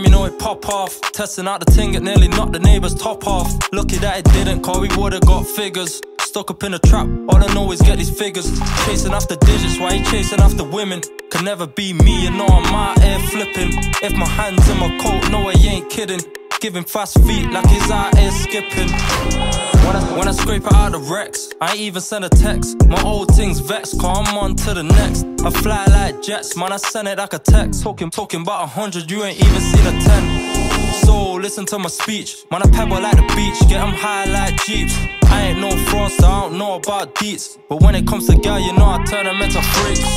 time, you know it pop off. Testing out the ting, it nearly knocked the neighbour's top off. Lucky that it didn't, cause we would've got figures. Stuck up in a trap, all I know is get these figures. Chasing after digits, why he chasing after women? Can never be me, you know I'm out here flipping. If my hand's in my coat, no I ain't kidding. Giving fast feet like he's out here skipping. When I scrape it out of Rex, I ain't even send a text. My old thing's vexed, cause I'm on to the next. I fly like jets, man, I send it like a text. Talking about 100, you ain't even seen a 10. So listen to my speech, man, I pebble like the beach. Get 'em high like jeeps. I ain't no frost, I don't know about deets. But when it comes to girl, you know I turn them into freaks.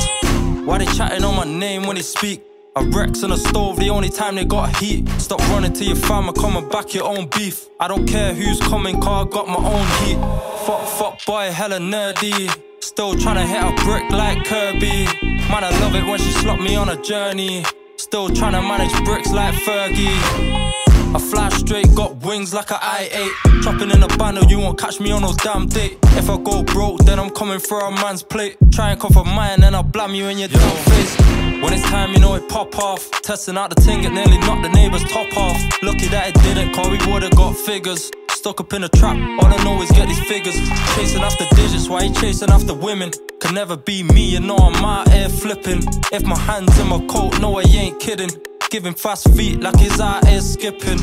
Why they chatting on my name when they speak? I Rex on the stove, the only time they got heat. Stop running to your fam and come and back your own beef. I don't care who's coming, car got my own heat. Fuck boy, hella nerdy. Still tryna hit a brick like Kirby. Man, I love it when she slopped me on a journey. Still tryna manage bricks like Fergie. I fly straight, got wings like an I-8. Chopping in a bundle, you won't catch me on no damn date. If I go broke, then I'm coming for a man's plate. Try and cover mine, then I'll blam you in your damn face. When it's time, you know it pop off. Testing out the ting, it nearly knocked the neighbour's top off. Lucky that it didn't, cause we would've got figures. Stuck up in a trap, all I know is get these figures. Chasing after digits, why he chasing after women? Can never be me, you know I'm out here flipping. If my hand's in my coat, no I ain't kidding. Giving fast feet like his eye is skipping.